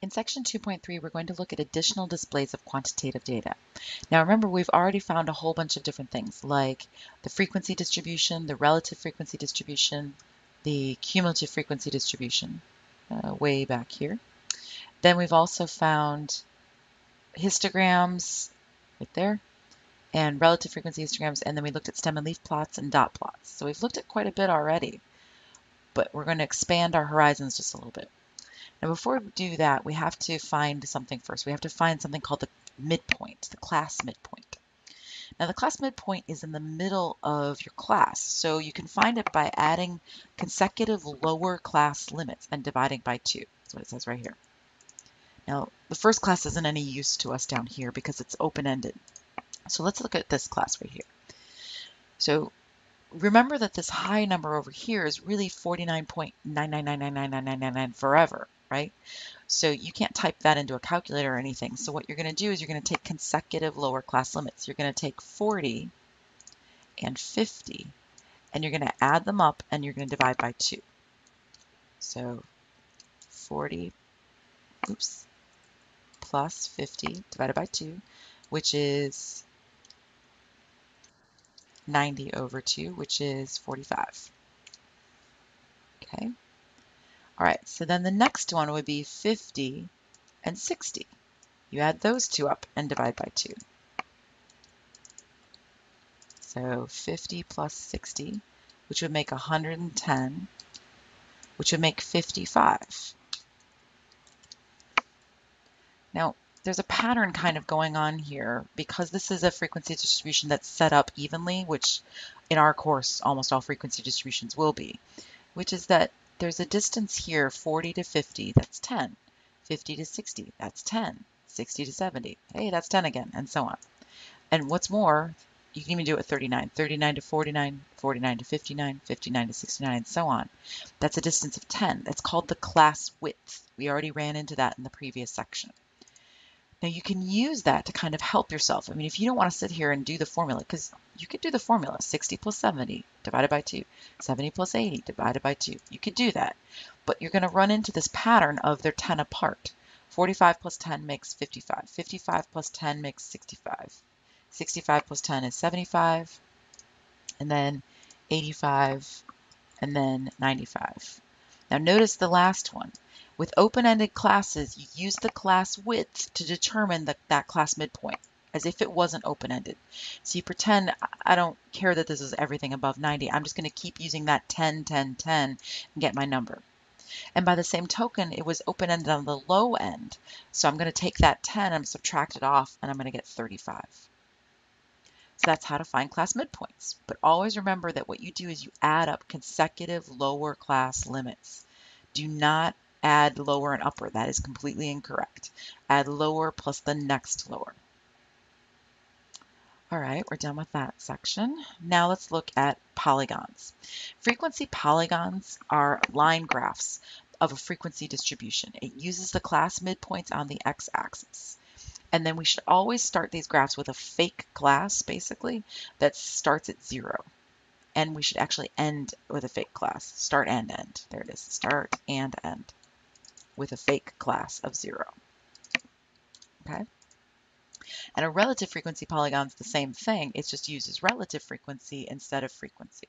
In section 2.3, we're going to look at additional displays of quantitative data. Now remember, we've already found a whole bunch of different things like the frequency distribution, the relative frequency distribution, the cumulative frequency distribution way back here. Then we've also found histograms right there and relative frequency histograms, and then we looked at stem and leaf plots and dot plots. So we've looked at quite a bit already, but we're going to expand our horizons just a little bit. Now, before we do that, we have to find something first. We have to find something called the midpoint, the class midpoint. Now, the class midpoint is in the middle of your class, so you can find it by adding consecutive lower class limits and dividing by 2. That's what it says right here. Now, the first class isn't any use to us down here because it's open-ended. So let's look at this class right here. So remember that this high number over here is really 49.999999999 forever, right? So you can't type that into a calculator or anything. So what you're going to do is you're going to take consecutive lower class limits. You're going to take 40 and 50, and you're going to add them up, and you're going to divide by 2. So 40, oops, plus 50 divided by 2, which is 90 over 2, which is 45. Okay. All right, so then the next one would be 50 and 60. You add those two up and divide by 2. So 50 plus 60, which would make 110, which would make 55. Now, there's a pattern kind of going on here because this is a frequency distribution that's set up evenly, which in our course, almost all frequency distributions will be, which is that there's a distance here, 40 to 50, that's 10, 50 to 60, that's 10, 60 to 70, hey, that's 10 again, and so on. And what's more, you can even do it at 39, 39 to 49, 49 to 59, 59 to 69, and so on. That's a distance of 10. That's called the class width. We already ran into that in the previous section. Now, you can use that to kind of help yourself. I mean, if you don't want to sit here and do the formula, because you could do the formula, 60 plus 70 divided by 2, 70 plus 80 divided by 2. You could do that, but you're going to run into this pattern of they're 10 apart. 45 plus 10 makes 55. 55 plus 10 makes 65. 65 plus 10 is 75, and then 85, and then 95. Now, notice the last one. With open-ended classes, you use the class width to determine that class midpoint, as if it wasn't open-ended. So you pretend, I don't care that this is everything above 90. I'm just going to keep using that 10, 10, 10 and get my number. And by the same token, it was open-ended on the low end. So I'm going to take that 10, I'm subtract it off, and I'm going to get 35. So that's how to find class midpoints. But always remember that what you do is you add up consecutive lower class limits. Do not add lower and upper. That is completely incorrect. Add lower plus the next lower. All right, we're done with that section. Now let's look at polygons. Frequency polygons are line graphs of a frequency distribution. It uses the class midpoints on the x-axis. And then we should always start these graphs with a fake class, basically, that starts at 0. And we should actually end with a fake class. Start and end. There it is. Start and end with a fake class of 0. Okay? And a relative frequency polygon is the same thing. It just uses relative frequency instead of frequency.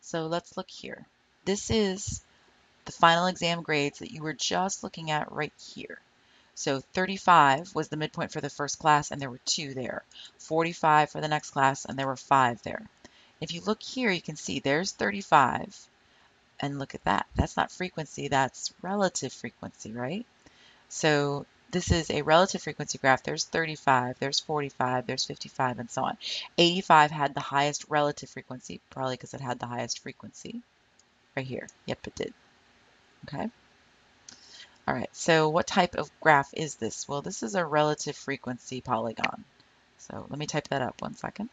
So let's look here. This is the final exam grades that you were just looking at right here. So 35 was the midpoint for the first class, and there were 2 there. 45 for the next class, and there were 5 there. If you look here, you can see there's 35, and look at that. That's not frequency, that's relative frequency, right? So this is a relative frequency graph. There's 35, there's 45, there's 55, and so on. 85 had the highest relative frequency, probably because it had the highest frequency. Right here. Yep, it did. Okay. All right, so what type of graph is this? Well, this is a relative frequency polygon. So let me type that up one second.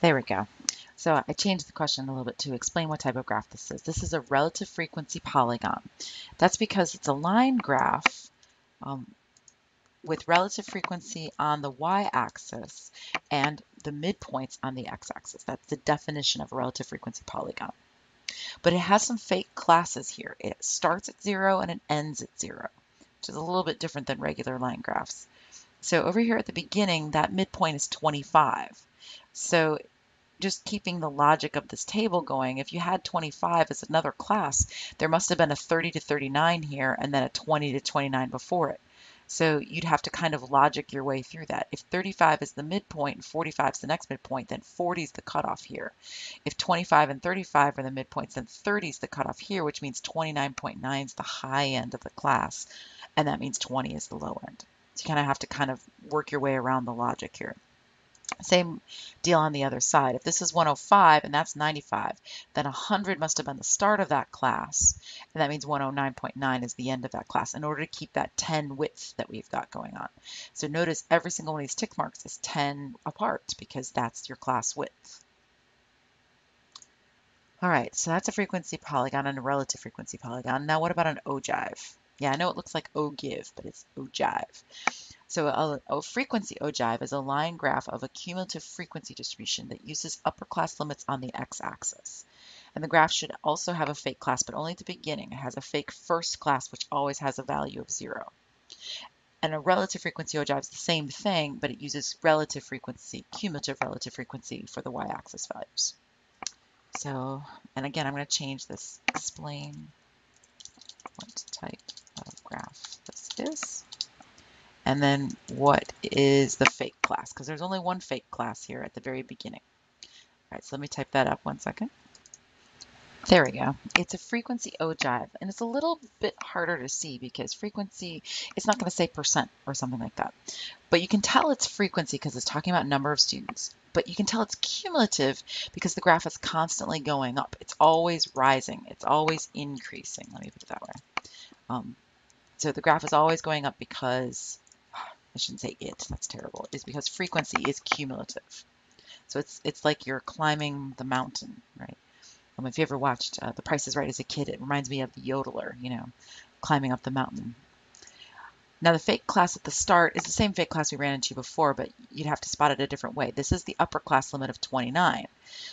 There we go. So I changed the question a little bit to explain what type of graph this is. This is a relative frequency polygon. That's because it's a line graph with relative frequency on the y-axis and the midpoints on the x-axis. That's the definition of a relative frequency polygon. But it has some fake classes here. It starts at 0 and it ends at 0. which is a little bit different than regular line graphs. So over here at the beginning, that midpoint is 25. So just keeping the logic of this table going, if you had 25 as another class, there must have been a 30 to 39 here and then a 20 to 29 before it. So you'd have to kind of logic your way through that. If 35 is the midpoint and 45 is the next midpoint, then 40 is the cutoff here. If 25 and 35 are the midpoints, then 30 is the cutoff here, which means 29.9 is the high end of the class, and that means 20 is the low end. So you kind of have to kind of work your way around the logic here. Same deal on the other side. If this is 105 and that's 95, then 100 must have been the start of that class, and that means 109.9 is the end of that class in order to keep that 10 width that we've got going on. So notice every single one of these tick marks is 10 apart because that's your class width. All right, so that's a frequency polygon and a relative frequency polygon. Now what about an ogive? Yeah, I know it looks like ogive, but it's ogive. So a frequency ogive is a line graph of a cumulative frequency distribution that uses upper class limits on the x-axis. And the graph should also have a fake class, but only at the beginning. It has a fake first class, which always has a value of 0. And a relative frequency ogive is the same thing, but it uses relative frequency, cumulative relative frequency for the y-axis values. So, and again, I'm going to change this explain what type of graph this is, and then what is the fake class, because there's only one fake class here at the very beginning. All right, so let me type that up one second. There we go. It's a frequency ogive, and it's a little bit harder to see because frequency, it's not going to say percent or something like that, but you can tell it's frequency because it's talking about number of students. But you can tell it's cumulative because the graph is constantly going up. It's always rising. It's always increasing. Let me put it that way. So the graph is always going up because, I shouldn't say it, that's terrible. It's because frequency is cumulative. So it's like you're climbing the mountain, right? If you ever watched The Price is Right as a kid, it reminds me of the yodeler, you know, climbing up the mountain. Now the fake class at the start is the same fake class we ran into before, but you'd have to spot it a different way. This is the upper class limit of 29.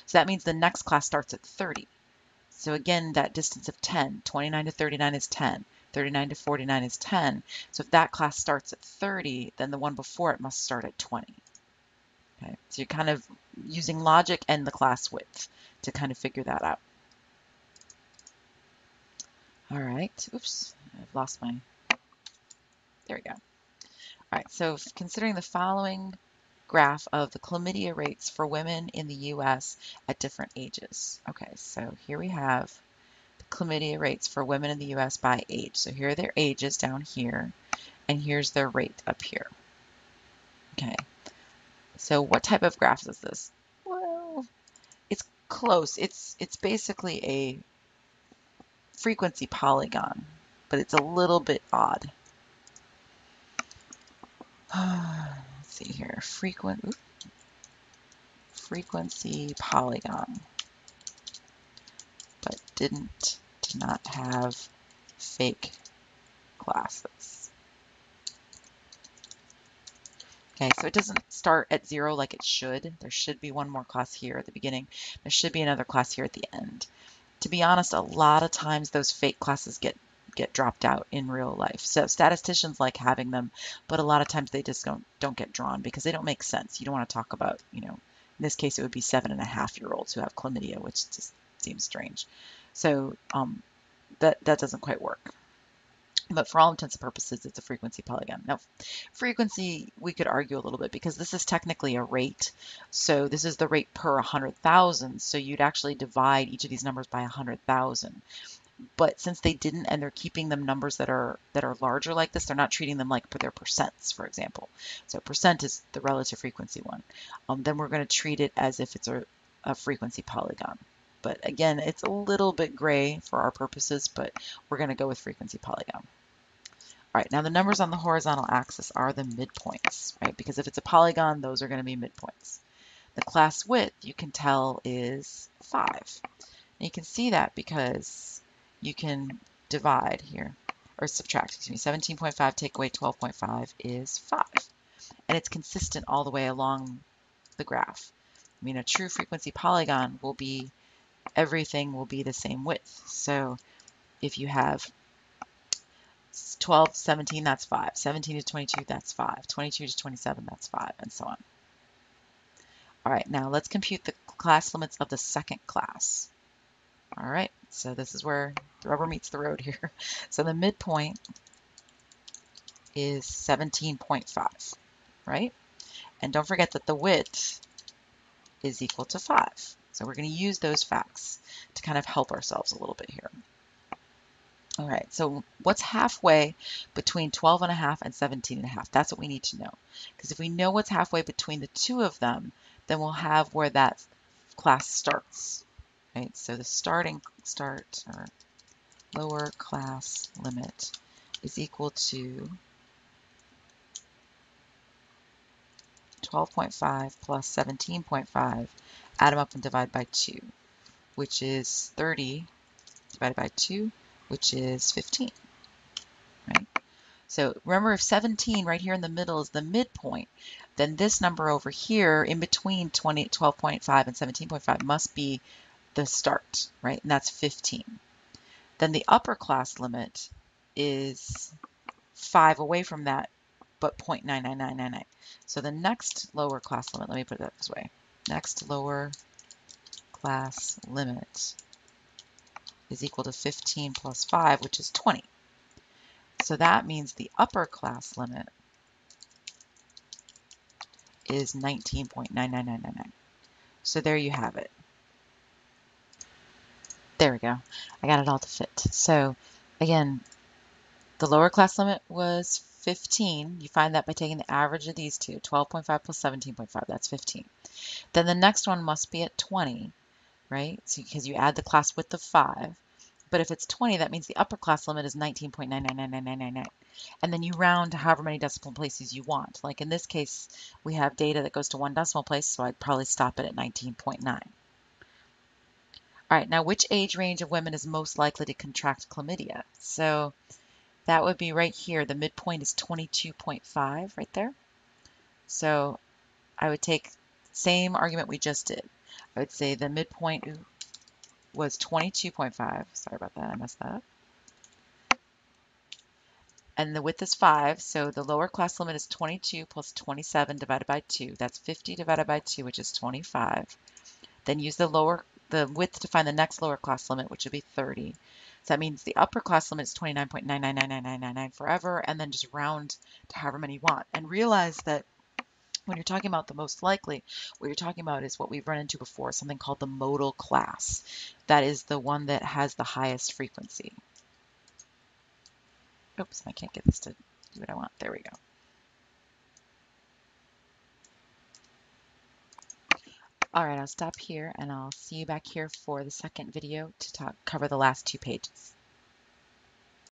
So that means the next class starts at 30. So again, that distance of 10, 29 to 39 is 10, 39 to 49 is 10. So if that class starts at 30, then the one before it must start at 20. Okay, so you're kind of using logic and the class width to kind of figure that out. All right, oops, I've lost my... There we go. All right, so considering the following graph of the chlamydia rates for women in the U.S. at different ages. Okay, so here we have the chlamydia rates for women in the U.S. by age. So here are their ages down here, and here's their rate up here. Okay, so what type of graph is this? Well, it's close. It's basically a frequency polygon, but it's a little bit odd. Let's see here, frequency polygon, but did not have fake classes. Okay, so it doesn't start at 0 like it should. There should be one more class here at the beginning. There should be another class here at the end. To be honest, a lot of times those fake classes get dropped out in real life. So statisticians like having them, but a lot of times they just don't get drawn because they don't make sense. You don't want to talk about, you know, in this case, it would be 7.5-year-olds who have chlamydia, which just seems strange. So that doesn't quite work. But for all intents and purposes, it's a frequency polygon. Now, frequency, we could argue a little bit because this is technically a rate. So this is the rate per 100,000. So you'd actually divide each of these numbers by 100,000. But since they didn't, and they're keeping them numbers that are larger like this, they're not treating them like their percents, for example. So percent is the relative frequency one. Then we're going to treat it as if it's a frequency polygon. But again, it's a little bit gray for our purposes, but we're going to go with frequency polygon. All right, now the numbers on the horizontal axis are the midpoints, right? Because if it's a polygon, those are going to be midpoints. The class width, you can tell, is 5. And you can see that because you can divide here, or subtract, excuse me, 17.5 take away 12.5 is 5. And it's consistent all the way along the graph. I mean, a true frequency polygon will be, everything will be the same width. So if you have 12, 17, that's 5. 17 to 22, that's 5. 22 to 27, that's 5, and so on. All right, now let's compute the class limits of the second class. All right, so this is where the rubber meets the road here. So the midpoint is 17.5, right? And don't forget that the width is equal to 5. So we're going to use those facts to kind of help ourselves a little bit here. All right, so what's halfway between 12.5 and 17.5? That's what we need to know. Because if we know what's halfway between the two of them, then we'll have where that class starts, right? So the lower class limit is equal to 12.5 plus 17.5, add them up and divide by 2, which is 30 divided by 2, which is 15, right? So remember, if 17 right here in the middle is the midpoint, then this number over here in between 12.5 and 17.5 must be the start, right? And that's 15. Then the upper class limit is 5 away from that, but 0.99999. So the next lower class limit, let me put it this way. Next lower class limit is equal to 15 plus 5, which is 20. So that means the upper class limit is 19.99999. So there you have it. There we go. I got it all to fit. So again, the lower class limit was 15. You find that by taking the average of these two, 12.5 plus 17.5, that's 15. Then the next one must be at 20, right? So because you add the class width of 5. But if it's 20, that means the upper class limit is 19.9999999. And then you round to however many decimal places you want. Like in this case, we have data that goes to one decimal place, so I'd probably stop it at 19.9. All right, now which age range of women is most likely to contract chlamydia? So that would be right here. The midpoint is 22.5 right there. So I would take the same argument we just did. I would say the midpoint was 22.5. Sorry about that, I messed that up. And the width is 5, so the lower class limit is 22 plus 27 divided by 2. That's 50 divided by 2, which is 25. Then use the width to find the next lower class limit, which would be 30. So that means the upper class limit is 29.9999999 forever, and then just round to however many you want. And realize that when you're talking about the most likely, what you're talking about is what we've run into before, something called the modal class. That is the one that has the highest frequency. Oops, I can't get this to do what I want. There we go. All right, I'll stop here, and I'll see you back here for the second video to cover the last two pages.